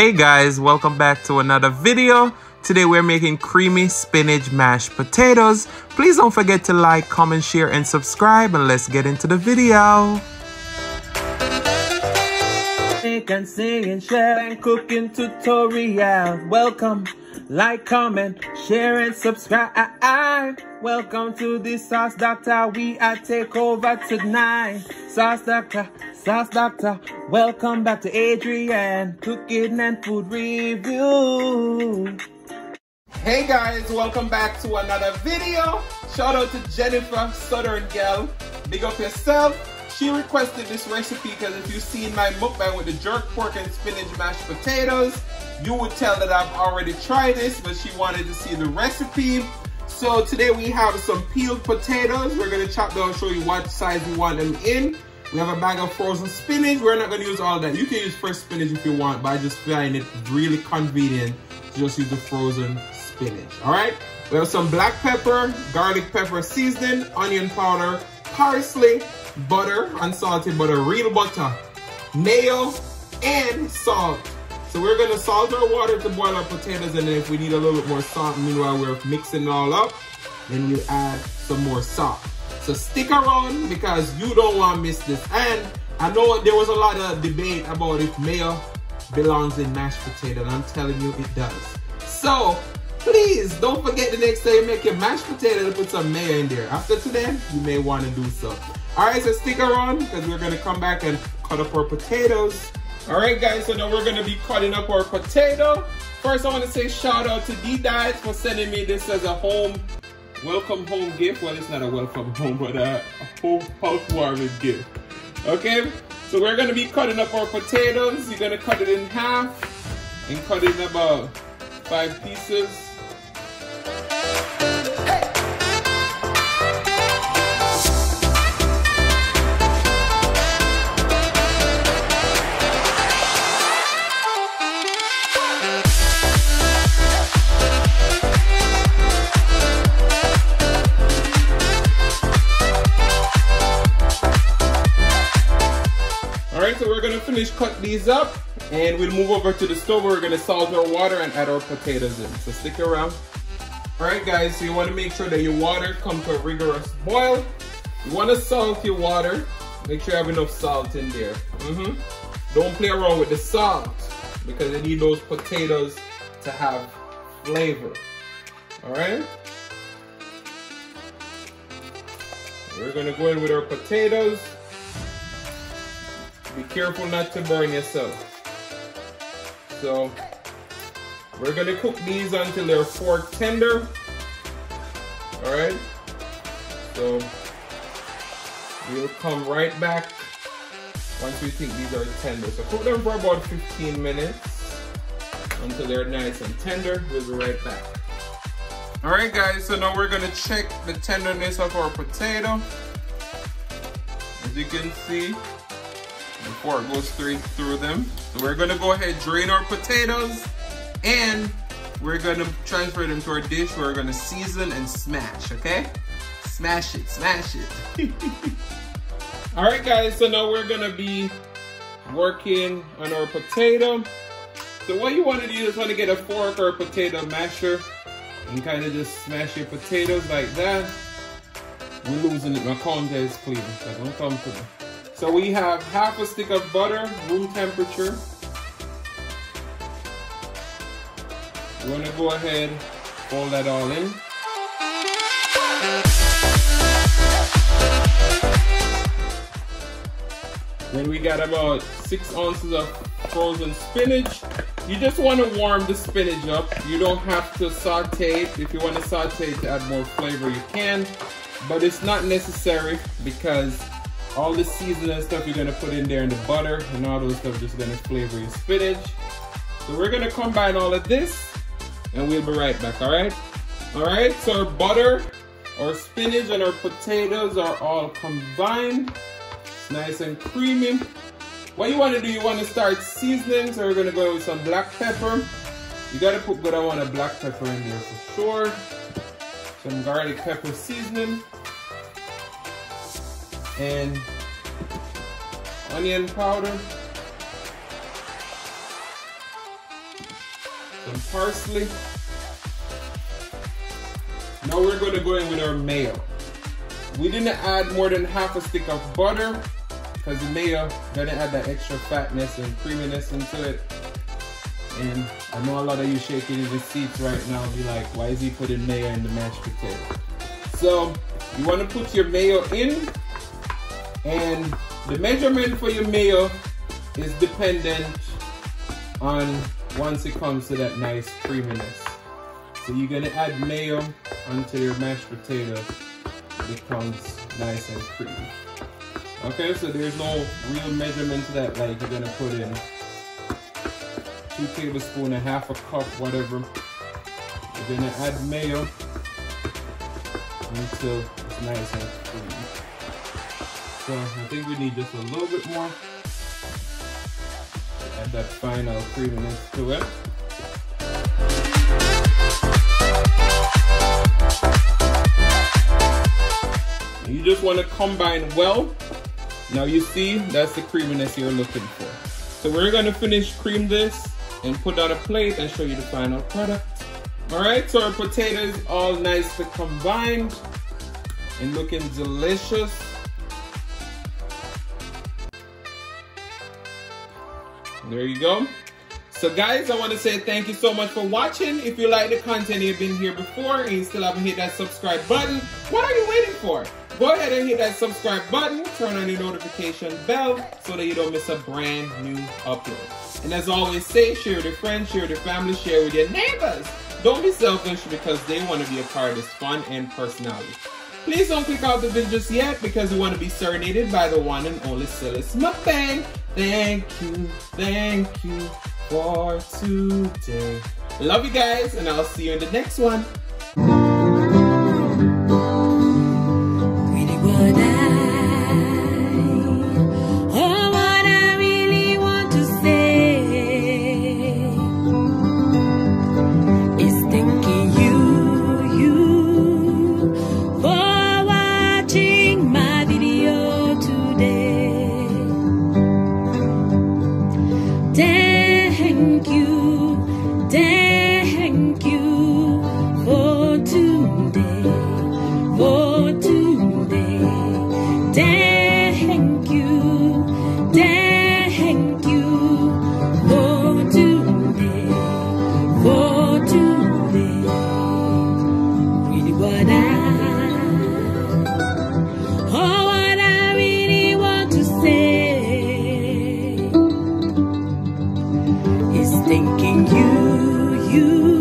Hey guys, welcome back to another video. Today we're making creamy spinach mashed potatoes. Please don't forget to like, comment, share, and subscribe, and let's get into the video. Make and sing and share and cooking tutorial. Welcome, like, comment, share, and subscribe. Welcome to the Sauce Doctor. We are take over tonight. Sauce Doctor, Sauce Doctor. Welcome back to Adrian Cooking and Food Review. Hey guys, welcome back to another video. Shout out to Jennifer Southern Gal. Big up yourself. She requested this recipe because if you've seen my mukbang with the jerk pork and spinach mashed potatoes, you would tell that I've already tried this, but she wanted to see the recipe. So today we have some peeled potatoes. We're gonna chop them and show you what size we want them in. We have a bag of frozen spinach. We're not gonna use all that. You can use fresh spinach if you want, but I just find it really convenient to just use the frozen spinach, all right? We have some black pepper, garlic pepper seasoning, onion powder, parsley, butter, unsalted butter, real butter, mayo, and salt. So we're gonna salt our water to boil our potatoes, and then if we need a little bit more salt, meanwhile we're mixing it all up, then we add some more salt. So stick around because you don't want to miss this. And I know there was a lot of debate about if mayo belongs in mashed potato, and I'm telling you it does. So please don't forget the next time you make your mashed potato to put some mayo in there. After today, you may want to do so. All right, so stick around because we're gonna come back and cut up our potatoes. All right guys, so now we're gonna be cutting up our potato. First, I want to say shout out to Dee Diets for sending me this as a welcome home gift. Well, it's not a welcome home, but a housewarming gift. Okay, so we're gonna be cutting up our potatoes. You're gonna cut it in half and cut it in about 5 pieces. So we're gonna finish cut these up and we'll move over to the stove. We're gonna salt our water and add our potatoes in, so stick around. All right guys, so you want to make sure that your water comes to a rigorous boil. You want to salt your water, make sure you have enough salt in there. Don't play around with the salt because you need those potatoes to have flavor. All right, we're gonna go in with our potatoes. Be careful not to burn yourself. So we're gonna cook these until they're fork tender. All right, so we'll come right back once we think these are tender. So cook them for about 15 minutes until they're nice and tender. We'll be right back. All right guys, so now we're gonna check the tenderness of our potato. As you can see, the fork goes straight through them. So we're gonna go ahead, drain our potatoes, and we're gonna transfer them to our dish. We're gonna season and smash, okay? Smash it, smash it. All right guys, so now we're gonna be working on our potato. So what you wanna do is wanna get a fork or a potato masher and kinda just smash your potatoes like that. We're losing it, my counter is clean, so don't come to me. So we have half a stick of butter, room temperature. We're gonna go ahead, fold that all in. Then we got about 6 ounces of frozen spinach. You just wanna warm the spinach up. You don't have to saute it. If you wanna saute it to add more flavor, you can, but it's not necessary because all the seasoning stuff you're gonna put in there, and the butter and all those stuff just gonna flavor your spinach. So we're gonna combine all of this and we'll be right back, all right? All right, so our butter, our spinach, and our potatoes are all combined. It's nice and creamy. What you wanna do, you wanna start seasoning. So we're gonna go with some black pepper. You gotta put good amount of black pepper in there for sure. Some garlic pepper seasoning. And onion powder. and parsley. Now we're going to go in with our mayo. We didn't add more than half a stick of butter because the mayo doesn't add that extra fatness and creaminess into it. And I know a lot of you shaking in the seats right now be like, why is he putting mayo in the mashed potato? So you want to put your mayo in, and the measurement for your mayo is dependent on once it comes to that nice creaminess. So you're gonna add mayo until your mashed potato becomes nice and creamy. Okay, so there's no real measurement to that, like you're gonna put in 2 tablespoons, a half a cup, whatever. You're gonna add mayo until it's nice and creamy. So I think we need just a little bit more. Add that final creaminess to it. You just want to combine well. Now you see, that's the creaminess you're looking for. So we're going to finish cream this and put on a plate and show you the final product. All right, so our potatoes all nicely combined and looking delicious. There you go. So guys, I want to say thank you so much for watching. If you like the content, you've been here before and you still haven't hit that subscribe button, what are you waiting for? Go ahead and hit that subscribe button, turn on your notification bell so that you don't miss a brand new upload. And as always, say, share with your friends, share with your family, share with your neighbors. Don't be selfish because they want to be a part of this fun and personality. Please don't click out the video just yet because we want to be serenaded by the one and only Silas Smug. Thank you for today. Love you guys, and I'll see you in the next one. Thank you for today, for today. Thank you for today, for today. Really what I really want to say is thanking you.